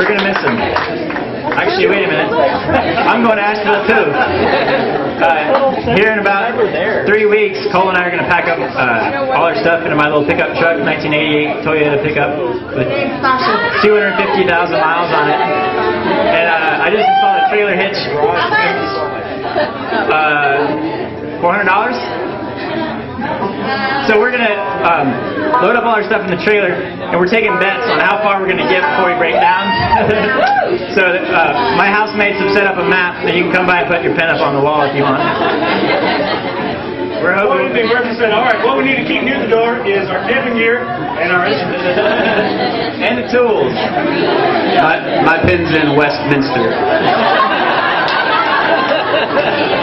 We're going to miss him. Actually, wait a minute. I'm going to Asheville too. Here in about 3 weeks, Cole and I are going to pack up all our stuff into my little pickup truck, 1988 Toyota pickup with 250,000 miles on it. And I just installed a trailer hitch. $400? So we're going to load up all our stuff in the trailer, and we're taking bets on how far we're going to get before we break down. So my housemates have set up a map that you can come by and put your pen up on the wall if you want. We're hoping. All right, what we need to keep near the door is our camping gear and our and the tools. My pen's in Westminster.